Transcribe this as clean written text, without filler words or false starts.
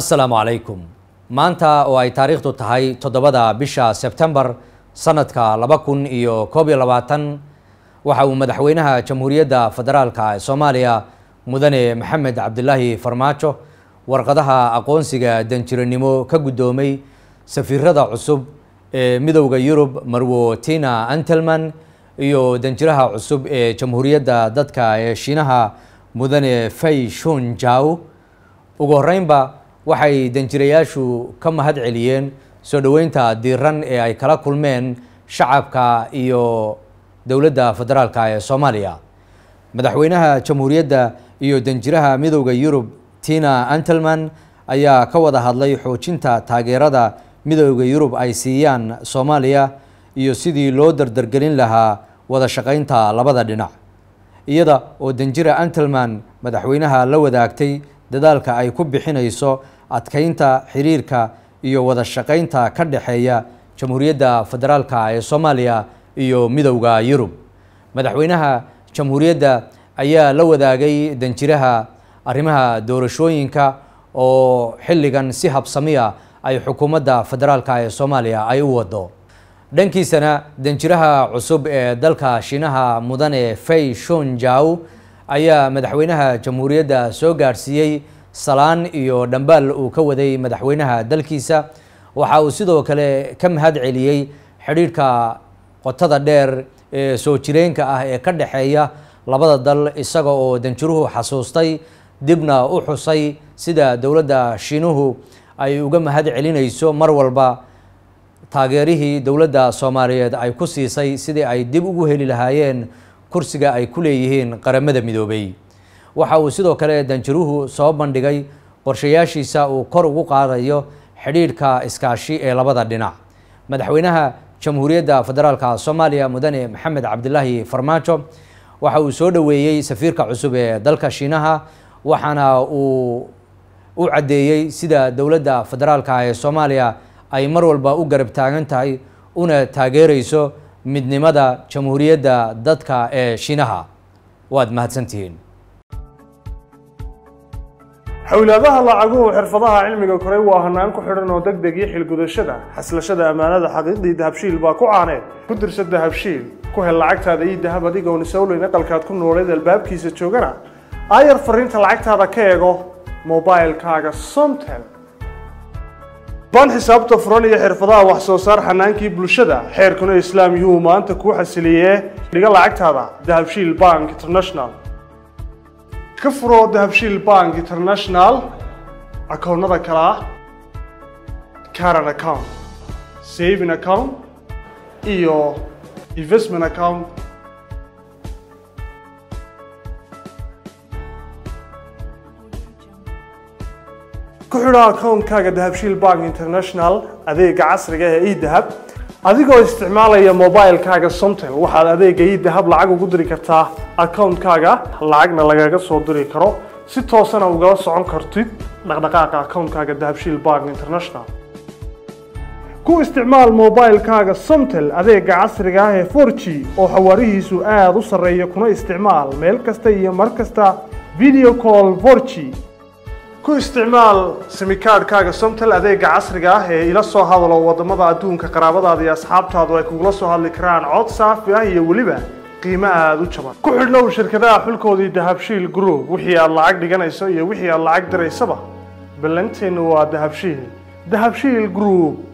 السلام عليكم. مانتا واي تاريخ تهاي تضبدا بشا سبتمبر سنة كالباكون إيو كوبي لباتن وحاو مدحوينها جمهورية فدرالكا سوماليا مدني محمد عبد الله فرماتشو ورقدها أقونسيغا دنجرنمو كقدومي سفير رضا عصب مدوغا يوروب مرو تينا أنتلمان إيو دنجرها عصب جمهورية دادكا شينها مدني في شون جاو وغورين با waxay danjirayaashu ka mahad celiyeen soo dhaweynta diiran ee ay kala kulmeen shacabka iyo dawladda federaalka ee Soomaaliya. Madaxweynaha jamhuuriyadda iyo danjiraha midowga Yurub Tina Antelman ayaa ka wada hadlay xoojinta taageerada midowga Yurub ay siiyaan Soomaaliya iyo sidii loo dardargelin lahaa wada shaqaynta labada dhinac. Iyada oo danjira Antelman madaxweynaha la wadaagtay dadaalka ay ku bixinayso adkaynta xiriirka iyo wada shaqaynta ka dhaxeeya jamhuuriyadda federaalka ee Soomaaliya iyo midowga Yurub. Madaxweynaha jamhuuriyadda ayaa la wadaagay danjiraha arrimaha doorashooyinka oo xilligan si habsamiya ay xukuumadda federaalka ee Soomaaliya ay u wado. Dhankiisana danjiraha cusub ee dalka Shiinaha mudane Fei Shunjiao ayaa madaxweynaha jamhuuriyadda soo gaarsiiyay salaan iyo dhanbaal uu ka waday madaxweynaha dalkiisa. waxa uu sidoo kale ka mahad celiyay xiriirka qotada dheer ee soo jireenka ah ee ka dhaxeeya labada dal, isaga oo danjiruhu xasuustay dibna u xusay sida dawladda Shiinuhu ay uga mahad celinayso mar walba taageerihii dawladda Soomaaliyeed ay ku siisay sidii ay dib ugu heli lahaayeen kursiga ay ku leeyihiin qaramada midoobay. waxa uu sidoo kale danjiruhu soo bandhigay qorshayaashiisa uu kor ugu qaadayo xiriirka iskaashi ee labada dhinac. Madaxweynaha jamhuuriyadda federaalka Soomaaliya mudane Maxamed Cabdilaahi Farmaajo waxa uu soo dhaweeyay safiirka cusub ee dalka Shiinaha, waxaana uu u cadeeyay sida dawladda federaalka ee Soomaaliya ay mar walba u garab taagan tahay una taageerayso midnimada jamhuuriyadda dadka ee Shiinaha. waad mahadsantihiin. Hawladaha lacaguhu xirfadaha cilmiga koray waa hanaan ku xiran oo degdeg iyo xilgudashada xaslashada amaanada xaqiiqdii dahabshiil baa ku caaneed. Ku dirso dahabshiil ku hel lacagtaada iyo dahab adigoo nisawlay naqalkaad ku nooleed albaabkiisa joogana. Ayar fariinta lacagtaada ka eego mobilekaaga Somtel. بان حساب تفراني حرفضاء وحسو صار حنانكي بلوشدا حيركونو اسلام يوما تكو حسليه لقال عكت هذا دهبشيل بانك انترناشنال كفرو دهبشيل بانك انترناشنال اكون هذا كراه كارن اكاونت سيفين اكاونت ايو انفستمنت اكاونت كحرا كون كاجا دهبشيل بانك انترناشنال أذيك عصر جاه إيد دهب أذيك استعماله يا موبايل كاجا سمتل واحد أذيك إيد دهب لعجو قدري كرتاه أكون كاجا لعجنا لجاجا صدري كرو 6 سنة وجالس عن كرتيد لقدقاق أكون كاجا دهبشيل بانك انترناشنال كو استعمال موبايل كاجا سمتل أذيك عصر جاه فورتشي أو حواريه سؤال وصرية كنا استعمال ملكستي مركزتا فيديو كول فورتشي ku isticmaal simikaad kaaga Somtel adeega casriga ah ee ila soo hadlo wadamada adduunka qaraabadaada iyo asxaabtaadu ay kugu soo hadli karaan cod saafi ah iyo waliba qiimo aad u jaban. Ku xidhnow shirkadaha xulkoodii Dahabshiil Group wixii aad lacag dhiganayso iyo wixii aad lacag diraysaba ballanteenu waa Dahabshiil Group.